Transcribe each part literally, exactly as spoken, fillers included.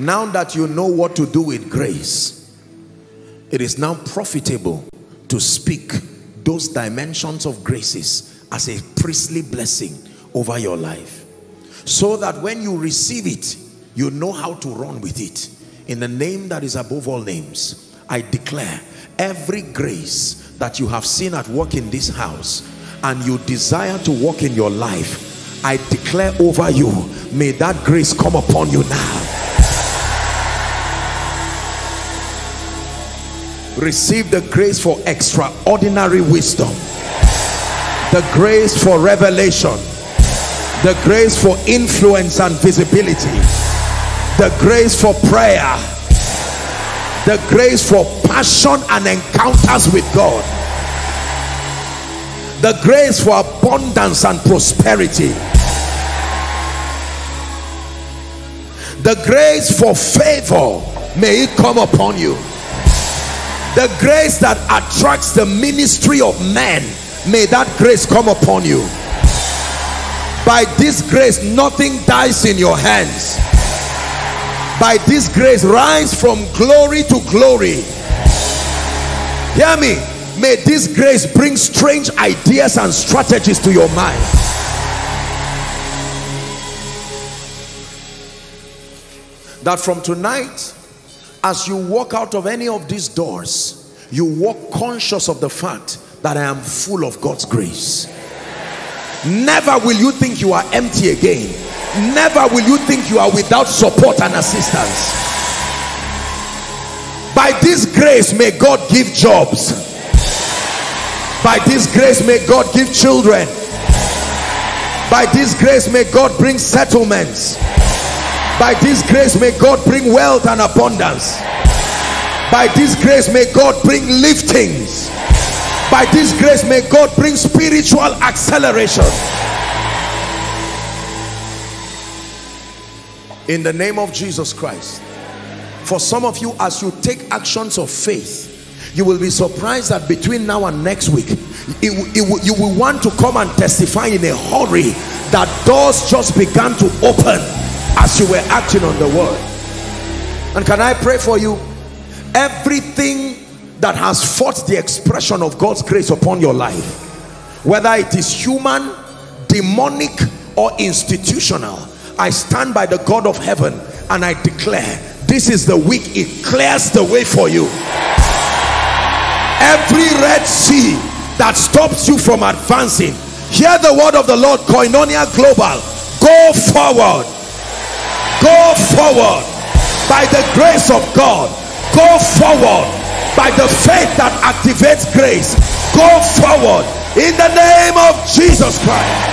Now that you know what to do with grace, it is now profitable to speak those dimensions of graces as a priestly blessing over your life, so that when you receive it, you know how to run with it. In the name that is above all names, I declare every grace that you have seen at work in this house and you desire to walk in your life, I declare over you, may that grace come upon you now. Receive the grace for extraordinary wisdom, the grace for revelation, the grace for influence and visibility, the grace for prayer, the grace for passion and encounters with God, the grace for abundance and prosperity, the grace for favor, may it come upon you, the grace that attracts the ministry of men, may that grace come upon you. By this grace, nothing dies in your hands. By this grace, rise from glory to glory. Hear me. May this grace bring strange ideas and strategies to your mind. That from tonight, as you walk out of any of these doors, you walk conscious of the fact that I am full of God's grace. Never will you think you are empty again. Never will you think you are without support and assistance. By this grace, may God give jobs. By this grace, may God give children. By this grace, may God bring settlements. By this grace, may God bring wealth and abundance. By this grace, may God bring liftings. By this grace, may God bring spiritual acceleration. In the name of Jesus Christ. For some of you, as you take actions of faith, you will be surprised that between now and next week, it, it, you will want to come and testify in a hurry that doors just began to open as you were acting on the word. And can I pray for you? Everything that has fought the expression of God's grace upon your life, whether it is human, demonic, or institutional, I stand by the God of heaven and I declare, this is the week it clears the way for you. Every Red Sea that stops you from advancing, hear the word of the Lord. Koinonia Global, go forward, go forward by the grace of God, go forward by the faith that activates grace, go forward in the name of Jesus Christ.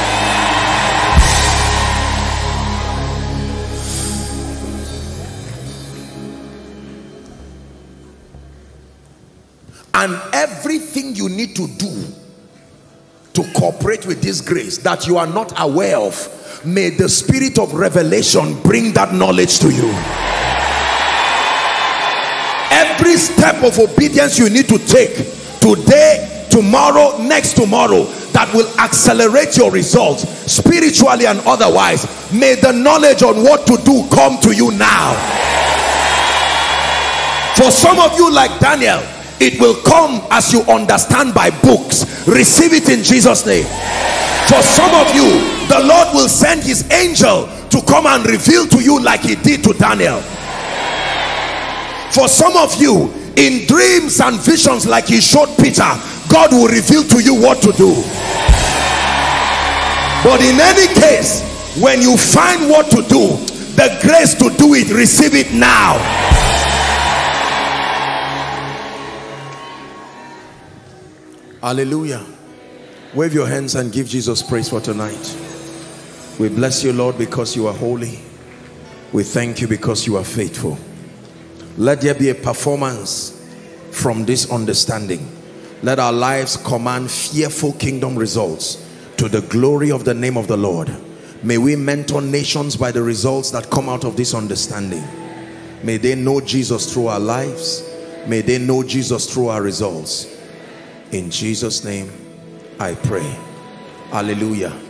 And everything you need to do to cooperate with this grace that you are not aware of, may the spirit of revelation bring that knowledge to you. Every step of obedience you need to take today, tomorrow, next tomorrow, that will accelerate your results spiritually and otherwise, may the knowledge on what to do come to you now. For some of you, like Daniel, it will come as you understand by books. Receive it in Jesus' name. For some of you, the Lord will send his angel to come and reveal to you like he did to Daniel. For some of you, in dreams and visions like he showed Peter, God will reveal to you what to do. But in any case, when you find what to do, the grace to do it, receive it now. Hallelujah. Wave your hands and give Jesus praise for tonight. We bless you, Lord, because you are holy. We thank you because you are faithful. Let there be a performance from this understanding. Let our lives command fearful kingdom results to the glory of the name of the Lord. May we mentor nations by the results that come out of this understanding. May they know Jesus through our lives. May they know Jesus through our results. In Jesus' name I pray. Hallelujah.